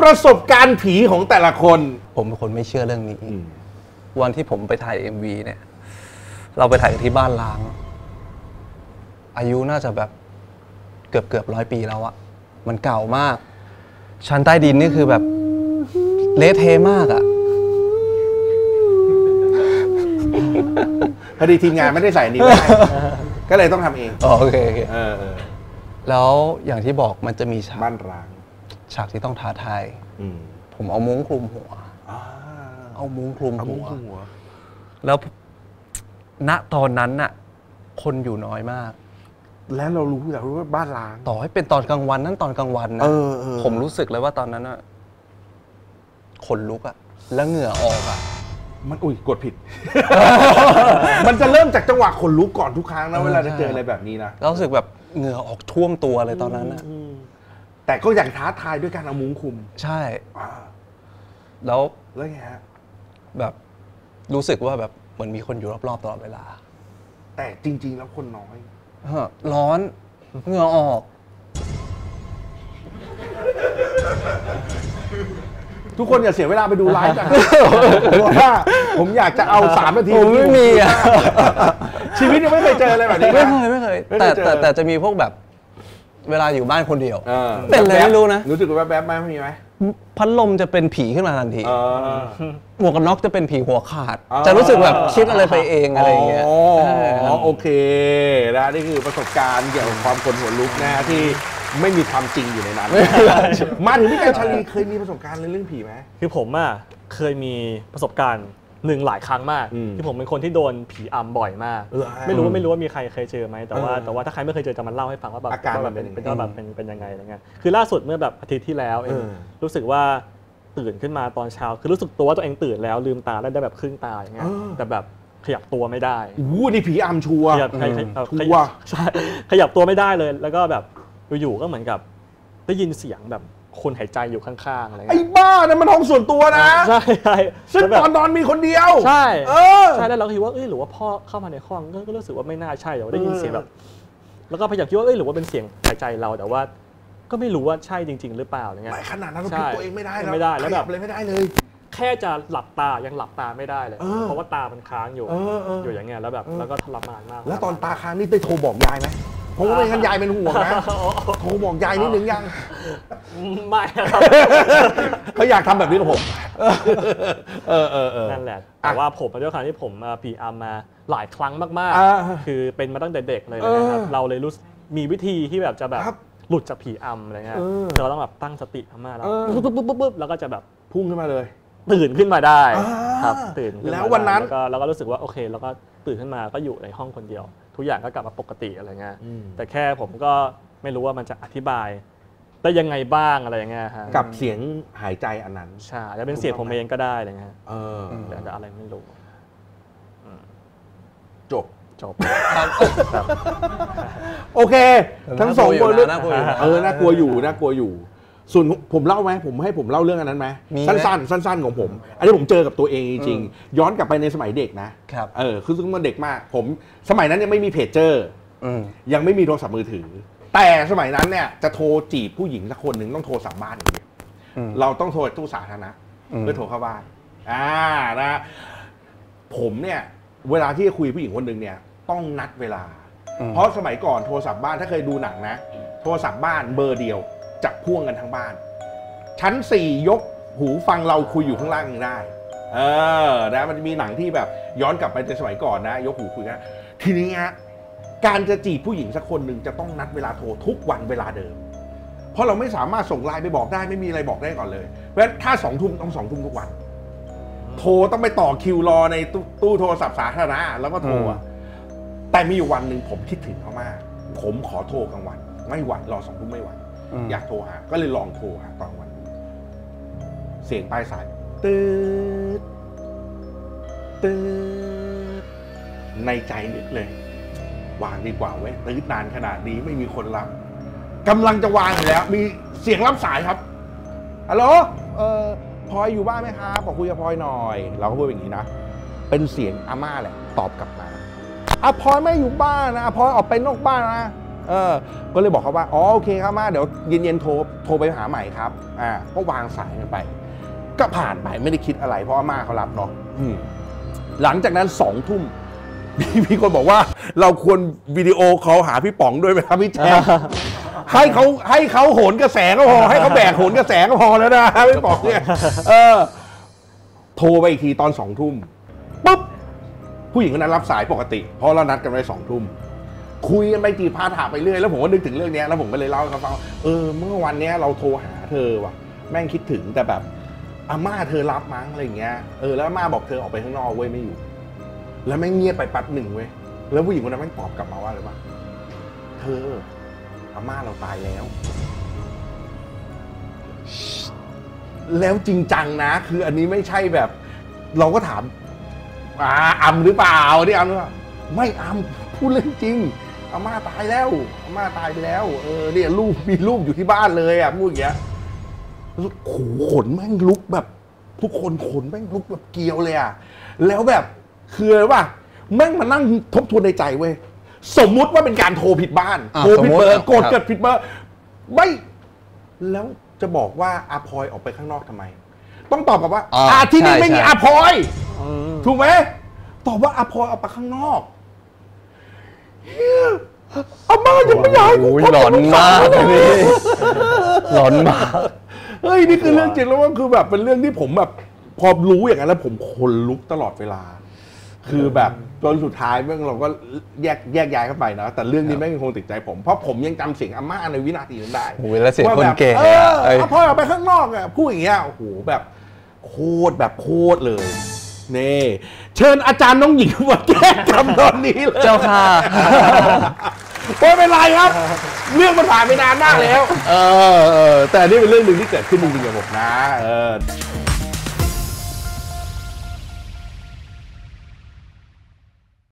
ประสบการณ์ผีของแต่ละคนผมเป็นคนไม่เชื่อเรื่องนี้วันที่ผมไปถ่าย MV เนี่ยเราไปถ่ายที่บ้านล้างอายุน่าจะแบบเกือบ100 ปีแล้วอะมันเก่ามากชั้นใต้ดินนี่คือแบบเละเทะมากอะพอดีทีมงานไม่ได้ใส่นี้ไว้ก็เลยต้องทำเองโอเคแล้วอย่างที่บอกมันจะมีฉากบ้านร้างฉากที่ต้องท้าทายผมเอามุ้งคลุมหัวแล้วณตอนนั้นน่ะคนอยู่น้อยมากแล้วเรารู้แต่ว่าบ้านร้างต่อให้เป็นตอนกลางวันนะผมรู้สึกเลยว่าตอนนั้นน่ะขนลุกอะแล้วเหงื่อออกอะมันอุ้ยกดผิดมันจะเริ่มจากจังหวะขนลุกก่อนทุกครั้งนะเวลาจะเจออะไรแบบนี้นะเรารู้สึกแบบเหงื่อออกท่วมตัวเลยตอนนั้นนะแต่ก็อย่างท้าทายด้วยการเอามุ้งคลุมใช่แล้วไงฮะแบบรู้สึกว่าแบบเหมือนมีคนอยู่รอบๆตลอดเวลาแต่จริงๆแล้วคนน้อยร้อนเหงื่อออกทุกคนอย่าเสียเวลาไปดูไลฟ์กันผมอยากจะเอา3 นาทีผมไม่มีอ่ะชีวิตยังไม่เคยเจออะไรแบบนี้ไม่เคยแต่จะมีพวกแบบเวลาอยู่บ้านคนเดียวเป็นอะไรไม่รู้นะรู้สึกว่าแวบๆไหมมีไหมพัดลมจะเป็นผีขึ้นมาทันทีหมวกกันน็อกจะเป็นผีหัวขาดจะรู้สึกแบบคิดอะไรไปเองอะไรอย่างเงี้ยโอเคนะนี่คือประสบการณ์เกี่ยวกับความขนหัวลุกนะที่ไม่มีความจริงอยู่ในนั้นมาถึงพี่กัญชลีเคยมีประสบการณ์เรื่องผีไหมคือผมอ่ะเคยมีประสบการณ์หลายครั้งมากที่ผมเป็นคนที่โดนผีอำบ่อยมากไม่รู้ว่ามีใครเคยเจอไหมแต่ว่าถ้าใครไม่เคยเจอจะมาเล่าให้ฟังว่าแบบอาการแบบเป็นยังไงอะไรเงี้ยคือล่าสุดเมื่อแบบอาทิตย์ที่แล้วเองรู้สึกว่าตื่นขึ้นมาตอนเช้าคือรู้สึกตัวว่าตัวเองตื่นแล้วลืมตาได้แบบครึ่งตาอย่างเงี้ยแต่แบบขยับตัวไม่ได้อู้นี่ผีอำชัวร์ใช่ขยับตัวไม่ได้เลยแล้วก็แบบอยู่ๆก็เหมือนกับได้ยินเสียงแบบคนหายใจอยู่ข้างๆอะไรไอ้บ้าเนี่ยมันห้องส่วนตัวนะใช่ซึ่งตอนมีคนเดียวใช่ใช่แล้วเราคิดว่าหรือว่าพ่อเข้ามาในห้องก็รู้สึกว่าไม่น่าใช่แต่ว่าได้ยินเสียงแบบแล้วก็พยายามคิดว่าหรือว่าเป็นเสียงหายใจเราแต่ว่าก็ไม่รู้ว่าใช่จริงๆหรือเปล่าอย่างเงี้ยขนาดนั้นเราคิดตัวเองไม่ได้แล้วแล้วแบบเลยไม่ได้เลยแค่จะหลับตายังหลับตาไม่ได้เลยเพราะว่าตามันค้างอยู่อย่างเงี้ยแล้วแบบแล้วก็ทรมานมากแล้วตอนตาค้างนี่ได้โทรบอกยายไหมผมว่าเป็นยายเป็นห่วงนะโทรบอกยายนิดนึงยังไม่ครับเขาอยากทำแบบนี้กับผมนั่นแหละแต่ว่าผมด้วยความที่ผมผีอำมาหลายครั้งมากๆคือเป็นมาตั้งแต่เด็กเลยนะครับเราเลยรู้มีวิธีที่แบบจะแบบหลุดจากผีอำอะไรเงี้ยเราต้องแบบตั้งสติมากแล้วปุ๊บแล้วก็จะแบบพุ่งขึ้นมาเลยตื่นขึ้นมาได้ครับตื่นแล้ววันนั้นเราก็รู้สึกว่าโอเคแล้วก็ตื่นขึ้นมาก็อยู่ในห้องคนเดียวทุกอย่างก็กลับมาปกติอะไรเงี้ยแต่แค่ผมก็ไม่รู้ว่ามันจะอธิบายได้ยังไงบ้างอะไรเงี้ยฮะกับเสียงหายใจอันนั้นใช่จะเป็นเสียงผมเองก็ได้อะไรเงี้ยแต่อะไรไม่รู้จบโอเคทั้งสองคนน่ากลัวอยู่ส่วนผมเล่าไหมผมเล่าเรื่องอันนั้นไหมสั้นๆของผมอันนี้ผมเจอกับตัวเองจริงย้อนกลับไปในสมัยเด็กนะคือซึ่งมันเด็กมากผมสมัยนั้นยังไม่มีเพจเจอร์ยังไม่มีโทรศัพท์มือถือแต่สมัยนั้นเนี่ยจะโทรจีบผู้หญิงสักคนหนึ่งต้องโทรสามบ้านอย่างเดียวเราต้องโทรตู้สาธารณะเพื่อโทรเข้าบ้านนะผมเนี่ยเวลาที่คุยผู้หญิงคนหนึ่งเนี่ยต้องนัดเวลาเพราะสมัยก่อนโทรศัพท์บ้านถ้าเคยดูหนังนะโทรศัพท์บ้านเบอร์เดียวจับพ่วงกันทั้งบ้านชั้น4ยกหูฟังเราคุยอยู่ข้างล่างได้นะมันจะมีหนังที่แบบย้อนกลับไปในสมัยก่อนนะยกหูคุยกันทีนี้ฮะการจะจีบผู้หญิงสักคนหนึ่งจะต้องนัดเวลาโทรทุกวันเวลาเดิมเพราะเราไม่สามารถส่งไลน์ไปบอกได้ไม่มีอะไรบอกได้ก่อนเลยเพราะถ้า2 ทุ่มต้อง2 ทุ่มทุกวันโทรต้องไปต่อคิวรอในตู้โทรศัพท์สาธารณะแล้วก็โทรแต่มีอยู่วันหนึ่งผมคิดถึงเขามากผมขอโทรกลางวันไม่ไหวรอ2 ทุ่มไม่ไหวอยากโทรหาก็เลยลองโทรหาตอนวันเสียงปลายสายตื๊ดในใจนึกเลยวางดีกว่าเว้ยตื๊ดนานขนาดนี้ไม่มีคนรับกำลังจะวางอยู่แล้วมีเสียงรับสายครับฮัลโหลพลอยอยู่บ้านไหมครับขอคุยกับพลอยหน่อยเราก็พูดอย่างนี้นะเป็นเสียงอาม่าแหละตอบกลับมาพลอยไม่อยู่บ้านนะพลอยออกไปนอกบ้านนะ ก็เลยบอกเขาว่าอ๋อโอเคครับมาเดี๋ยวเย็นๆโทรไปหาใหม่ครับก็วางสายกันไปก็ผ่านไปไม่ได้คิดอะไรเพราะอาม่าเขารับเนาะหลังจากนั้น2 ทุ่มมีคนบอกว่าเราควรวิดีโอเขาหาพี่ป๋องด้วยไหมครับพี่แจ๊คให้เขาโหนกระแสก็พอให้เขาแบกโหนกระแสก็พอแล้วนะพี่ป๋องเนี่ยโทรไปอีกทีตอน2 ทุ่มปุ๊บผู้หญิงคนนั้นรับสายปกติเพราะเรานัดกันไว้2 ทุ่มคุยกันไปจีบพาถาไปเรื่อยแล้วผมก็นึกถึงเรื่องนี้แล้วผมก็เลยเล่าให้เขาฟังเมื่อวันนี้เราโทรหาเธอว่ะแม่งคิดถึงแต่แบบอาม่าเธอรับมั้งอะไรอย่างเงี้ยแล้วอาม่าบอกเธอออกไปข้างนอกเว้ยไม่อยู่แล้วแม่งเงียบไปปัดหนึ่งเว้ยแล้วผู้หญิงคนนั้นแม่งตอบกลับมาว่าอะไรวะเธออาม่าเราตายแล้วแล้วจริงจังนะคืออันนี้ไม่ใช่แบบเราก็ถามอำหรือเปล่านี่อำหรือเปล่าไม่อำพูดเรื่องจริงอาม่าตายแล้วอาม่าตายไปแล้วเนี่ยรูปมีรูปอยู่ที่บ้านเลยอ่ะพูดอย่างเงี้ยโหขนแม่งลุกแบบทุกคนขนแม่งลุกแบบเกลียวเลยอ่ะแล้วแบบคือว่าแม่งมานั่งทบทวนในใจเว้ยสมมุติว่าเป็นการโทรผิดบ้านโทรผิดเบอร์โกรธเกิดผิดเบอร์ไม่แล้วจะบอกว่าอาพลอยออกไปข้างนอกทำไมต้องตอบกับว่าที่นี่ไม่มีอาพลอยถูกไหมตอบว่าอาพลอยออกไปข้างนอกอาม่ายังไม่ย้ายกูหลอนมากเลยหลอนมากเฮ้ยนี่คือเรื่องจริงแล้วว่าคือแบบเป็นเรื่องที่ผมแบบพอรู้อย่างนั้นแล้วผมขนลุกตลอดเวลาคือแบบจนสุดท้ายเมื่อเราก็แยกย้ายเข้าไปนะแต่เรื่องนี้ไม่คงติดใจผมเพราะผมยังจำเสียงอาม่าในวินาทีนั้นได้โอ้ยแล้วเสียงคนเก่งพอออกไปข้างนอกอ่ะพูดอย่างเงี้ยโอ้โหแบบโคตรเลยนี่เชิญอาจารย์น้องหญิงมาแก้กรรมตอนนี้เลยเจ้าค่ะไม่เป็นไรครับเรื่องมันผ่านไปนานมากแล้วแต่นี่เป็นเรื่องหนึ่งที่เกิดขึ้นจริงๆกับผมนะ